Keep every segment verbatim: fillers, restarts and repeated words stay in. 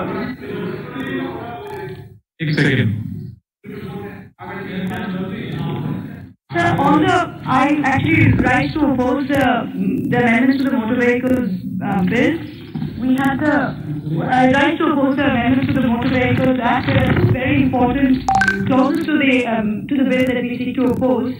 एक second sir, on the I actually rise to oppose the the amendments to the motor vehicles uh, bill. We have the I rise to oppose the amendments to the motor vehicles act. That is very important clauses to the um, to the bill that we seek to oppose.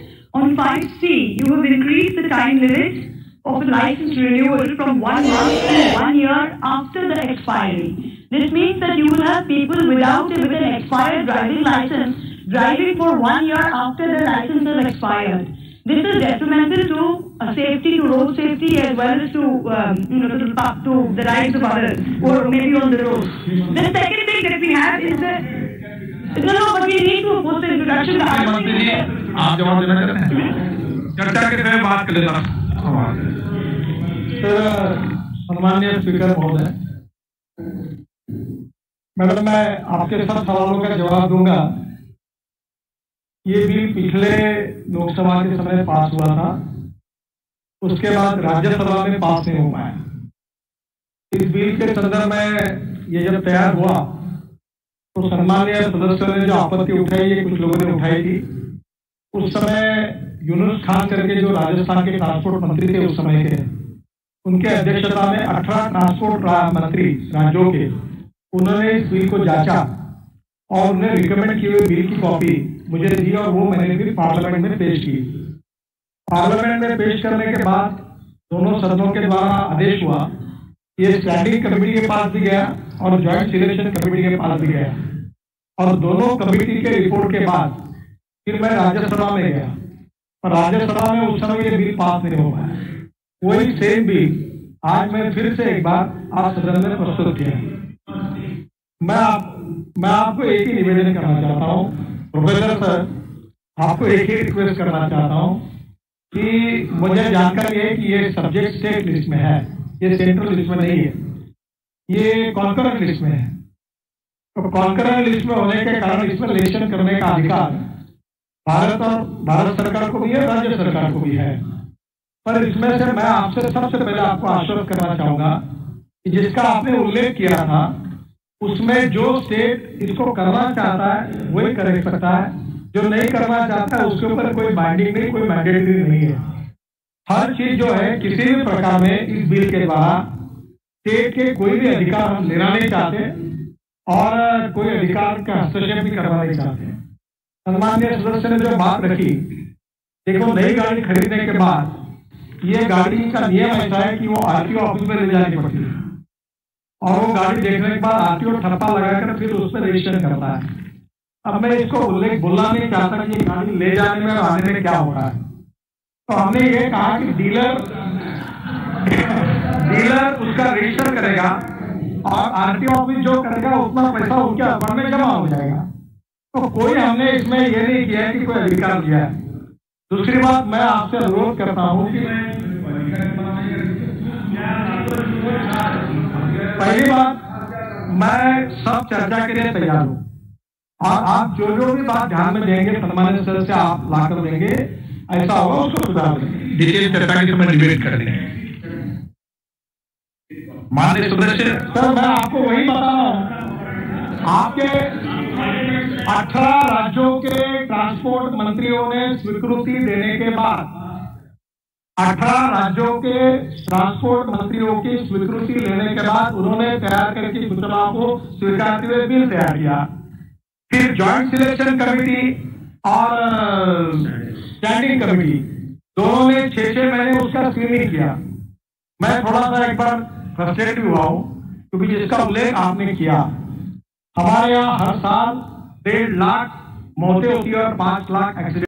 On five C, you have increased the time limit of a license renewal from one month to one year after the expiry. This means that you will have people without with an expired driving license driving for one year after the license has expired. This is detrimental to uh, safety, to road safety, as well as to um, you know, to, to the lives of others, or maybe on the roads. The second thing that we have is the no, no, but we need to oppose the introduction. आप जवाब देना चाहते हैं? चर्चा के समय बात कर लेना। सर, सम्माननीय स्पीकर महोदय, मैडम मैं आपके सब सवालों का जवाब दूंगा। ये बिल पिछले लोकसभा के समय पास हुआ था, उसके बाद राज्यसभा में पास नहीं हो पाया। इस बिल के संदर्भ में ये जब तैयार हुआ तो सम्माननीय सदस्यों ने जो आपत्ति उठाई, ये कुछ लोगों ने उठाई थी। उस समय यूनुस खान करके जो राजस्थान के ट्रांसपोर्ट मंत्री थे उस समय के, उनके अध्यक्षता में अठारह ट्रांसपोर्ट मंत्री राज्यों के, उन्होंने इस बिल को जांचा और उन्होंने रिकमेंड किए हुए बिल की कॉपी मुझे दी, और वो मैंने भी पार्लियामेंट में पेश की। पार्लियामेंट में पेश करने के बाद दोनों सदनों के द्वारा आदेश हुआ, ये स्टैंडिंग कमेटी के पास भी गया और ज्वाइंट सिलेक्शन कमेटी के पास भी गया, और दोनों कमेटी के रिपोर्ट के बाद फिर मैं राज्यसभा में गया, और राज्यसभा में उस समय ये बिल पास नहीं हो पाया। वही सेम बिल आज मैं फिर से एक बार आप सदन में प्रस्तुत किया। मैं आप मैं आपको एक ही निवेदन करना चाहता हूँ प्रोफेसर सर, आपको एक ही रिक्वेस्ट करना चाहता हूँ कि मुझे जानकारी है कि ये सब्जेक्ट स्टेट लिस्ट में है, ये सेंट्रल लिस्ट में नहीं है, ये कॉन्करेंट लिस्ट में है। तो कॉन्करेंट लिस्ट में होने के कारण इसमें इलेक्शन करने का अधिकार भारत और भारत सरकार को भी है, राज्य सरकार को भी है। पर इसमें से मैं आपसे सबसे पहले आपको आश्वस्त करना चाहूँगा कि जिसका आपने उल्लेख किया था उसमें जो स्टेट इसको करना चाहता है वही कर सकता है, जो नहीं करना चाहता है उसके ऊपर कोई बाइंडिंग नहीं, कोई मैंडेटरी नहीं है। हर चीज जो है किसी भी प्रकार में इस बिल के द्वारा स्टेट के कोई भी अधिकार हम लेना नहीं चाहते और कोई अधिकार का हस्तक्षेप भी करना नहीं चाहते। सम्माननीय सदस्य ने जो बात रखी, देखो नई गाड़ी खरीदने के बाद ये गाड़ी का नियम ऐसा है कि वो आर टी ओ ऑफिस में ले जानी पड़ती है, और वो गाड़ी देखने के बाद आरटीओ ठप्पा लगाकर फिर उस पर रजिस्टर करता है। अब मैं इसको उल्लेख बोलना नहीं चाहता कि गाड़ी ले जाने में और आने में क्या हो रहा है। तो हमने ये कहा कि डीलर डीलर उसका रजिस्टर करेगा और आरटीओ ऑफिस जो करेगा उतना पैसा उनके अकाउंट में जमा हो जाएगा। तो कोई हमने इसमें ये नहीं किया कि कोई अधिकार दिया है। दूसरी बात मैं आपसे अनुरोध करता हूँ कि पहली बात मैं सब चर्चा के लिए तैयार हूँ, और आप जो जो भी बात ध्यान में देंगे सम्मानित सदस्य आप लाकर देंगे, ऐसा होगा उसको सुधार देंगे। डिटेल चर्चा के समय डिबेट कर लेंगे माननीय सदस्य। सर मैं आपको वही बता रहा हूँ, आपके अठारह राज्यों के ट्रांसपोर्ट मंत्रियों ने स्वीकृति देने के बाद अठारह राज्यों के ट्रांसपोर्ट मंत्रियों की स्वीकृति लेने के बाद उन्होंने तैयार करके सूचनाओं को स्वीकारते हुए बिल तैयार किया। फिर ज्वाइंट सिलेक्शन कमेटी और स्टैंडिंग कमेटी दोनों ने छह छह महीने उसका स्क्रीनिंग किया। मैं थोड़ा सा एक बार फ्रस्ट्रेट भी हुआ हूँ क्योंकि जिसका उल्लेख आपने किया, हमारे यहाँ हर साल डेढ़ लाख मौतें होती है और पांच लाख एक्सीडेंट